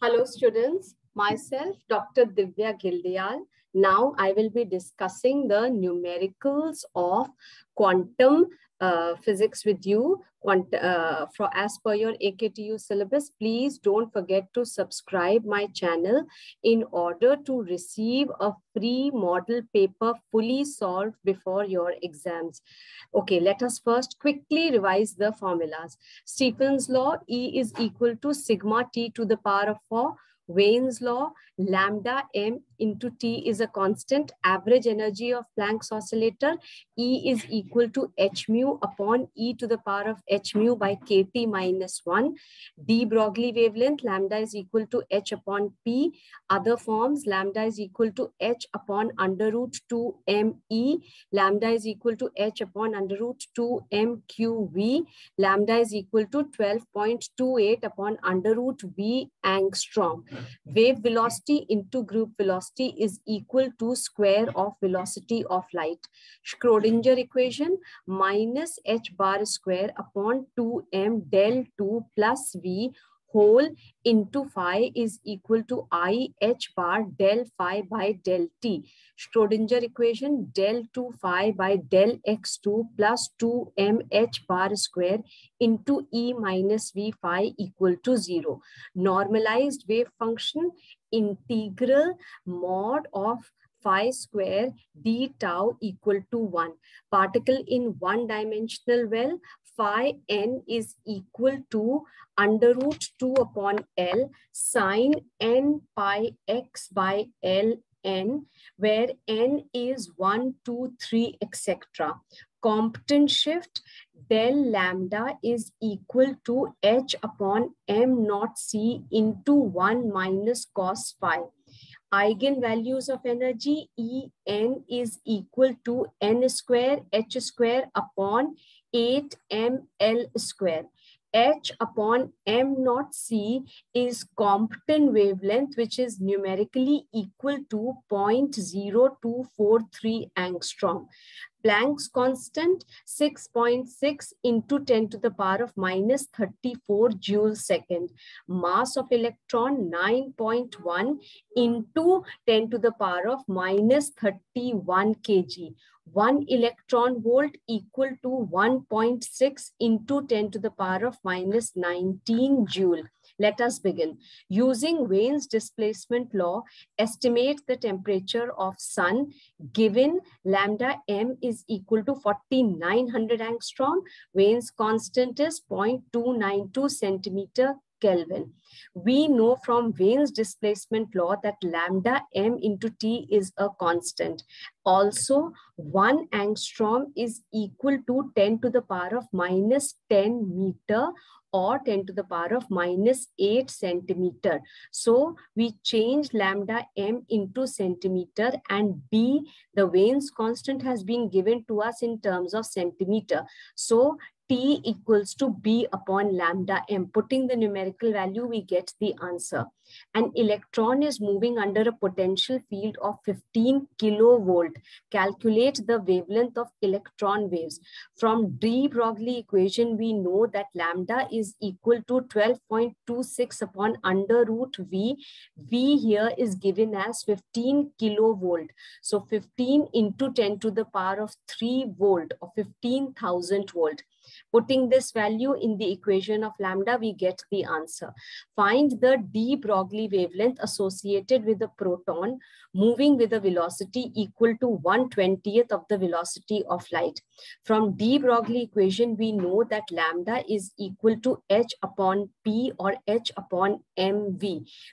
Hello students, myself Dr. Divya Ghildyal. Now I will be discussing the numericals of quantum physics with you. As per your AKTU syllabus, please don't forget to subscribe my channel in order to receive a free model paper fully solved before your exams. Okay, let us first quickly revise the formulas. Stefan's law, E is equal to sigma T to the power of 4. Wien's law, lambda m into T is a constant. Average energy of Planck's oscillator, E is equal to h mu upon e to the power of h mu by kt minus 1. De Broglie wavelength, lambda is equal to h upon p. Other forms, lambda is equal to h upon under root 2 me. Lambda is equal to h upon under root 2 mqv. Lambda is equal to 12.28 upon under root v angstrom. Wave velocity into group velocity is equal to square of velocity of light. Schrödinger equation, minus h bar square upon 2m del 2 plus v whole into phi is equal to I h bar del phi by del t. Schrödinger equation, del 2 phi by del x2 plus 2m h bar square into e minus v phi equal to 0. Normalized wave function, integral mod of phi square d tau equal to 1. Particle in one dimensional well, phi n is equal to under root 2 upon L sine n pi x by L n, where n is 1, 2, 3, etc. Compton shift, del lambda is equal to h upon m naught c into 1 minus cos phi. Eigenvalues of energy, E n is equal to n square h square upon 8 m l square. H upon m naught c is Compton wavelength, which is numerically equal to 0.0243 angstrom. Planck's constant, 6.6 into 10 to the power of minus 34 joules second. Mass of electron, 9.1 into 10 to the power of minus 31 kg. 1 electron volt equal to 1.6 into 10 to the power of minus 19 joule. Let us begin. Using Wien's displacement law, estimate the temperature of sun given lambda m is equal to 4900 angstrom. Wien's constant is 0.292 centimeter Kelvin. We know from Wien's displacement law that lambda m into t is a constant. Also, 1 angstrom is equal to 10 to the power of minus 10 meter or 10 to the power of minus 8 centimeter. So we change lambda m into centimeter, and b, the Wien's constant has been given to us in terms of centimeter. So T equals to B upon lambda m. Putting the numerical value, we get the answer. An electron is moving under a potential field of 15 kilovolt. Calculate the wavelength of electron waves. From De Broglie equation, we know that lambda is equal to 12.26 upon under root V. V here is given as 15 kilovolt. So 15 into 10 to the power of 3 volt or 15,000 volt. Putting this value in the equation of lambda, we get the answer. Find the De Broglie wavelength associated with a proton moving with a velocity equal to 1/20th of the velocity of light. From De Broglie equation, we know that lambda is equal to h upon p or h upon mv.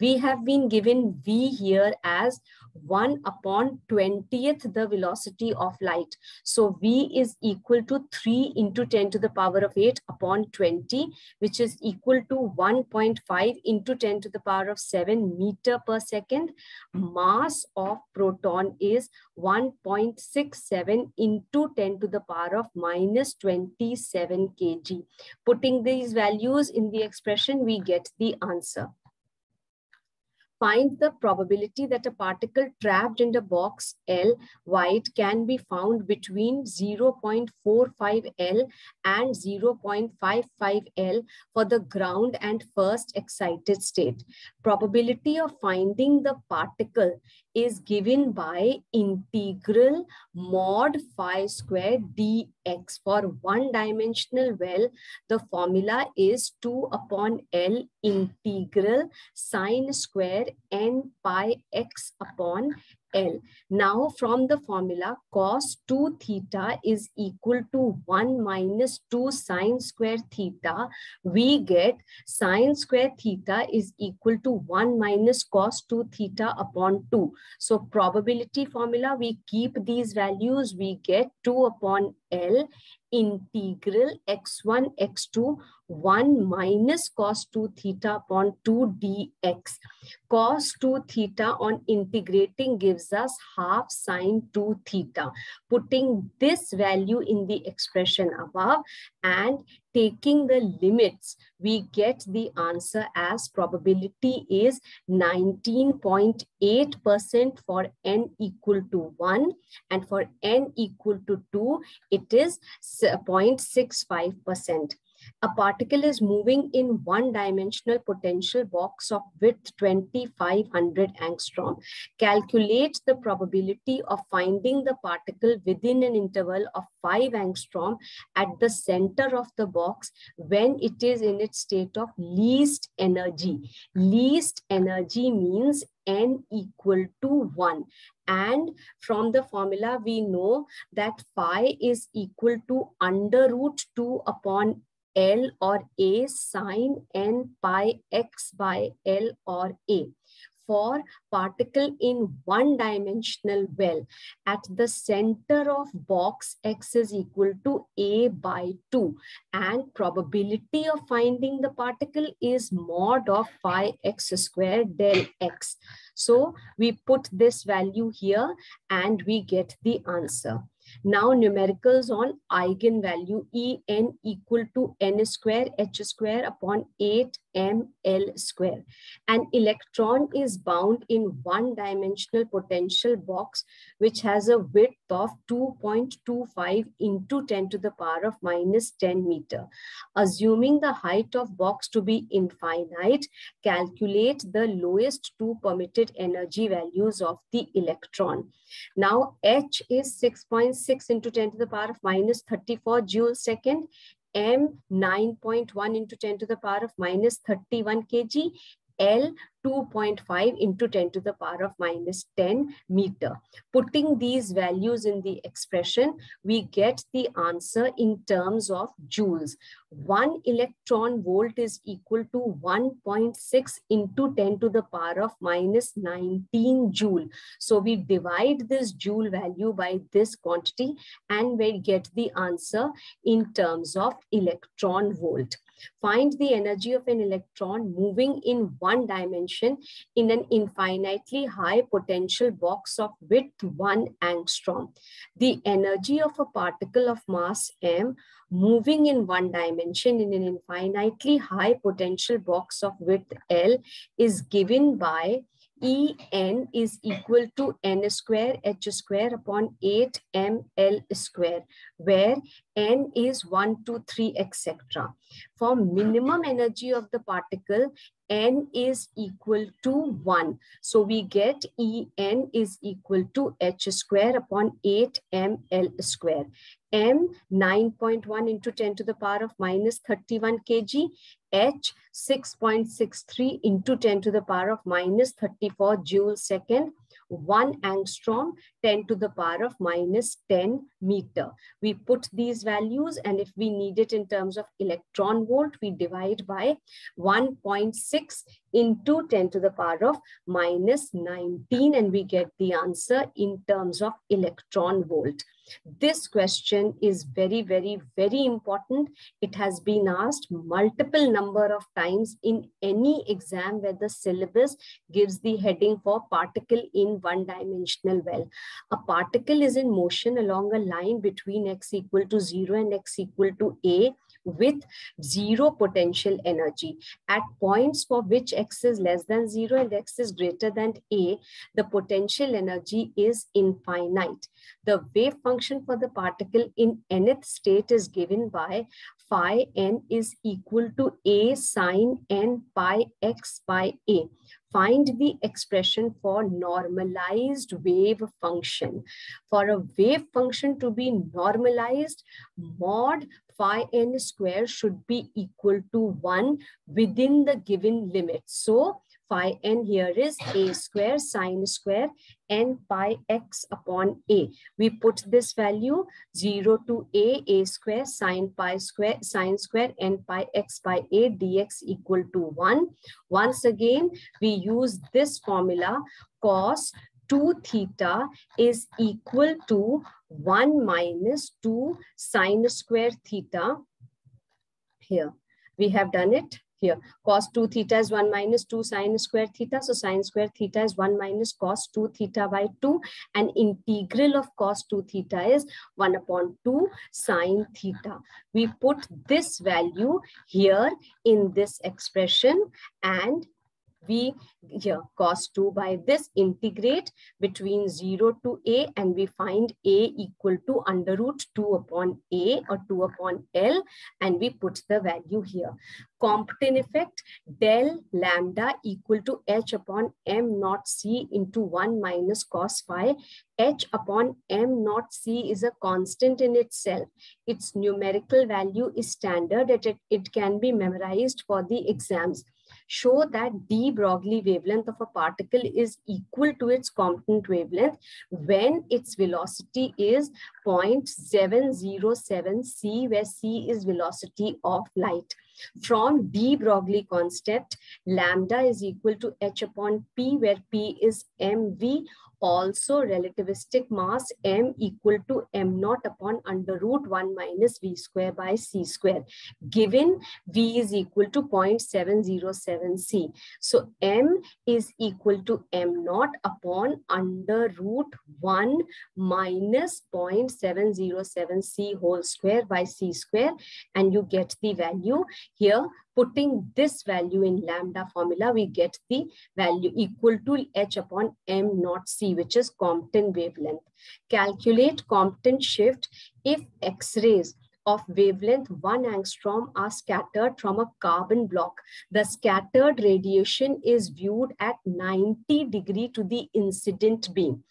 We have been given v here as 1 upon 20th the velocity of light. So v is equal to 3 into 10 to the power of 8 upon 20, which is equal to 1.5 into 10 to the power of 7 meter per second. Mass of proton is 1.67 into 10 to the power of minus 27 kg. Putting these values in the expression, we get the answer. find the probability that a particle trapped in the box L wide can be found between 0.45 L and 0.55 L for the ground and first excited state. Probability of finding the particle is given by integral mod phi square dx. For one-dimensional well, the formula is 2 upon L integral sine square n pi x upon L. Now from the formula, cos 2 theta is equal to 1 minus 2 sine square theta. We get sine square theta is equal to 1 minus cos 2 theta upon 2. So probability formula, we keep these values, we get 2 upon L integral x1, x2, 1 minus cos 2 theta upon 2 dx. Cos 2 theta on integrating gives us half sine 2 theta. Putting this value in the expression above and taking the limits, we get the answer as probability is 19.8% for n equal to 1, and for n equal to 2, it is 0.65%. A particle is moving in one-dimensional potential box of width 2500 angstrom. Calculate the probability of finding the particle within an interval of 5 angstrom at the center of the box when it is in its state of least energy. Least energy means n equal to 1. And from the formula, we know that phi is equal to under root 2 upon L or A sine n pi x by L or A. For particle in one-dimensional well, at the center of box, x is equal to A by 2. And probability of finding the particle is mod of phi x squared del x. So we put this value here and we get the answer. Now numericals on eigenvalue En equal to n square h square upon 8ml square. An electron is bound in one-dimensional potential box which has a width of 2.25 into 10 to the power of minus 10 meter. Assuming the height of box to be infinite, calculate the lowest two permitted energy values of the electron. Now H is 6.6 into 10 to the power of minus 34 joules second, M 9.1 into 10 to the power of minus 31 kg, L 2.5 into 10 to the power of minus 10 meter. Putting these values in the expression, we get the answer in terms of joules. 1 electron volt is equal to 1.6 into 10 to the power of minus 19 joule. So we divide this joule value by this quantity and we get the answer in terms of electron volt. Find the energy of an electron moving in one dimension in an infinitely high potential box of width 1 angstrom. The energy of a particle of mass m moving in one dimension in an infinitely high potential box of width L is given by En is equal to n square h square upon 8ml square, where n is 1, 2, 3, etc. For minimum energy of the particle, n is equal to 1. So we get En is equal to h square upon 8ml square. M 9.1 into 10 to the power of minus 31 kg. H 6.63 into 10 to the power of minus 34 joules second. 1 angstrom 10 to the power of minus 10 meter. We put these values, and if we need it in terms of electron volt, we divide by 1.6 into 10 to the power of minus 19, and we get the answer in terms of electron volt. This question is very, very, very important. It has been asked multiple number of times in any exam where the syllabus gives the heading for particle in one-dimensional well. A particle is in motion along a line between x equal to 0 and x equal to a with zero potential energy. At points for which x is less than zero and x is greater than a, the potential energy is infinite. The wave function for the particle in nth state is given by phi n is equal to a sine n pi x by a. Find the expression for normalized wave function. For a wave function to be normalized, mod phi n square should be equal to 1 within the given limit. So phi n here is a square sine square n pi x upon a. We put this value 0 to a square sine pi square sine square n pi x by a dx equal to 1. Once again, we use this formula, cos 2 theta is equal to 1 minus 2 sine square theta. Here, we have done it. Here, cos 2 theta is 1 minus 2 sine square theta. So sine square theta is 1 minus cos 2 theta by 2. And integral of cos 2 theta is 1 upon 2 sine theta. We put this value here in this expression, and we here cos 2 by this, integrate between 0 to a, and we find a equal to under root 2 upon a or 2 upon l, and we put the value here. Compton effect, del lambda equal to h upon m naught c into 1 minus cos phi. H upon m naught c is a constant in itself. Its numerical value is standard. It can be memorized for the exams. Show that De Broglie wavelength of a particle is equal to its Compton wavelength when its velocity is 0.707 c, where c is velocity of light. From De Broglie concept, lambda is equal to h upon p, where p is mv. Also, relativistic mass m equal to m naught upon under root 1 minus v square by c square, given v is equal to 0.707 c. So m is equal to m naught upon under root 1 minus 0.707 c whole square by c square, and you get the value here. Putting this value in lambda formula, we get the value equal to h upon m naught c, which is Compton wavelength. Calculate Compton shift if X-rays of wavelength 1 angstrom are scattered from a carbon block. The scattered radiation is viewed at 90 degrees to the incident beam.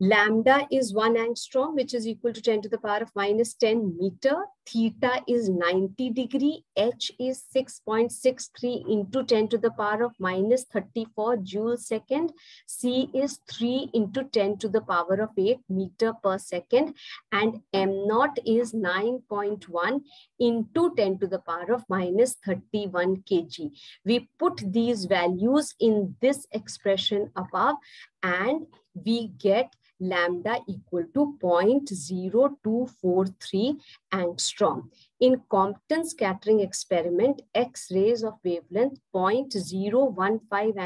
Lambda is 1 angstrom, which is equal to 10 to the power of minus 10 meter. Theta is 90 degrees. H is 6.63 into 10 to the power of minus 34 joule second. C is 3 into 10 to the power of 8 meter per second. And M naught is 9.1 into 10 to the power of minus 31 kg. We put these values in this expression above, and we get lambda equal to 0.0243 angstrom. In Compton scattering experiment, X-rays of wavelength 0.015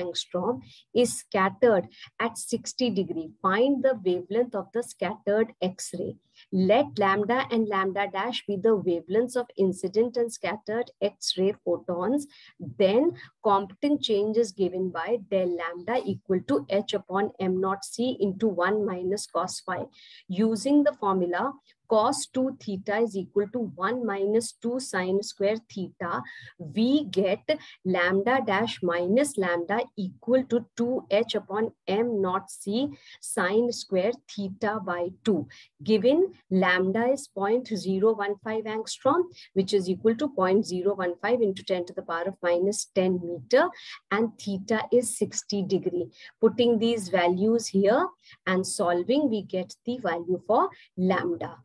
angstrom is scattered at 60 degrees. Find the wavelength of the scattered X-ray. Let lambda and lambda dash be the wavelengths of incident and scattered X-ray photons. Then Compton change is given by del lambda equal to h upon m naught c into 1 minus cos phi. Using the formula, cos 2 theta is equal to 1 minus 2 sine square theta, we get lambda dash minus lambda equal to 2h upon m naught c sine square theta by 2. Given lambda is 0.015 angstrom, which is equal to 0.015 into 10 to the power of minus 10 meter, and theta is 60 degrees. Putting these values here and solving, we get the value for lambda.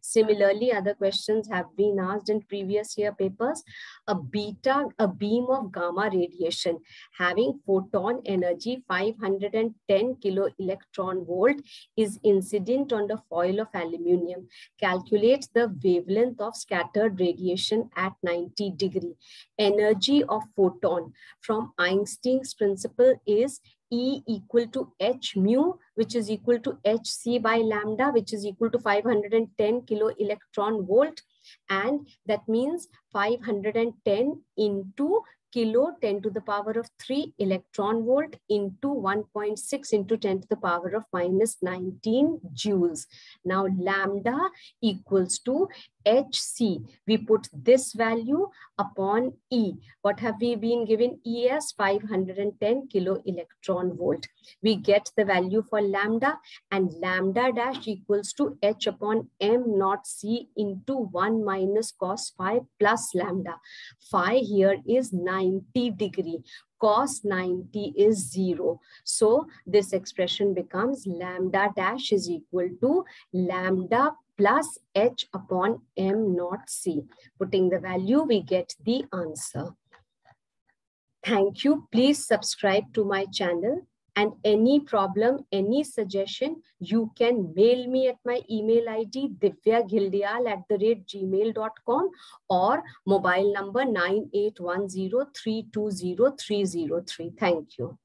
Similarly, other questions have been asked in previous year papers. A beam of gamma radiation having photon energy 510 kilo electron volt is incident on the foil of aluminium. Calculate the wavelength of scattered radiation at 90 degrees. Energy of photon from Einstein's principle is E equal to h mu, which is equal to hc by lambda, which is equal to 510 kilo electron volt. and that means 510 into kilo 10 to the power of 3 electron volt into 1.6 into 10 to the power of minus 19 joules. Now lambda equals to HC. We put this value upon E. What have we been given? E as 510 kilo electron volt. We get the value for lambda, and lambda dash equals to H upon M naught C into 1 minus cos phi plus lambda. Phi here is 90 degree. Cos 90 is 0. So this expression becomes lambda dash is equal to lambda plus H upon M naught C. Putting the value, we get the answer. Thank you. Please subscribe to my channel, and any problem, any suggestion, you can mail me at my email ID divyaghildyal@gmail.com or mobile number 9810320303. Thank you.